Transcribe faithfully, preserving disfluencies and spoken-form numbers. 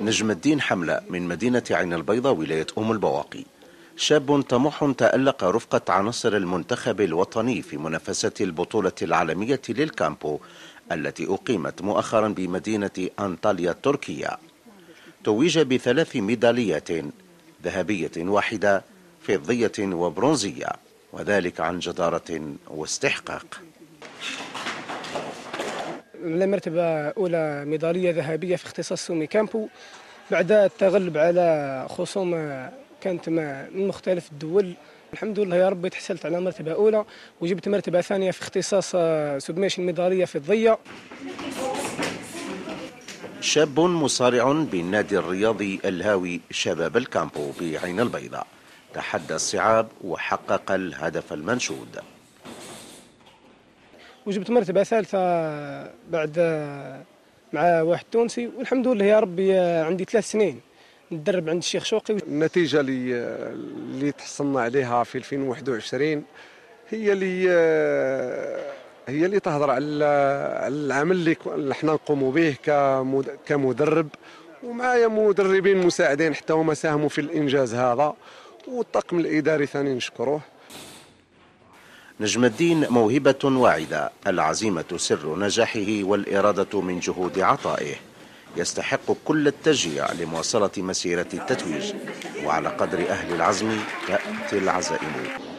نجم الدين حملة من مدينة عين البيضاء ولاية أم البواقي، شاب طموح تألق رفقة عناصر المنتخب الوطني في منافسة البطولة العالمية للكامبو التي أقيمت مؤخرا بمدينة أنطاليا التركية. توج بثلاث ميداليات، ذهبية واحدة، فضية وبرونزية، وذلك عن جدارة واستحقاق. المرتبة أولى ميدالية ذهبية في اختصاص سومي كامبو بعد التغلب على خصوم كانت من مختلف الدول. الحمد لله يا ربي تحصلت على مرتبة أولى وجبت مرتبة ثانية في اختصاص سوميش الميدالية في الضية. شاب مصارع بالنادي الرياضي الهاوي شباب الكامبو بعين البيضاء تحدى الصعاب وحقق الهدف المنشود. وجبت مرتبة ثالثة بعد مع واحد تونسي، والحمد لله يا ربي عندي ثلاث سنين نتدرب عند الشيخ شوقي. النتيجة اللي اللي تحصلنا عليها في ألفين وواحد وعشرين هي اللي هي اللي تهضر على العمل اللي حنا نقوموا به كمدرب، ومعايا مدربين مساعدين حتى هما ساهموا في الإنجاز هذا، والطاقم الإداري ثاني نشكروه. نجم الدين موهبة واعدة، العزيمة سر نجاحه والإرادة من جهود عطائه. يستحق كل التشجيع لمواصلة مسيرة التتويج، وعلى قدر أهل العزم تأتي العزائم.